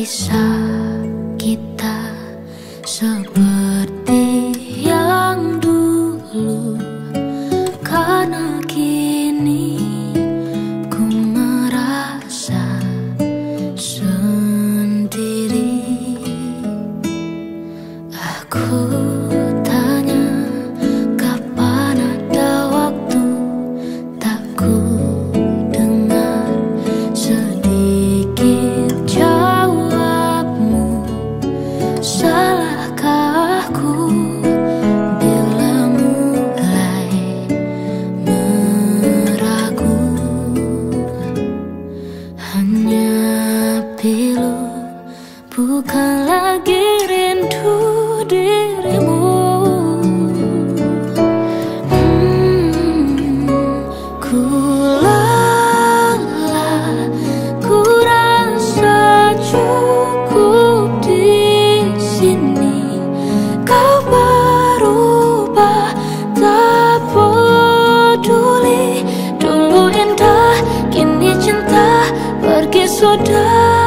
kisah kita seperti yang dulu, karena kini ku merasa sendiri. Aku tanya kapan ada waktu, tak ku dengar sedikit jawabmu. Salahkah aku bila mulai meragu? Hanya pilu, bukan lagi rindu dirimu. Ku lelah, ku rasa cukup di sini. Kau berubah, tak peduli. Dulu indah, kini cinta, pergi sudah.